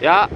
Yeah.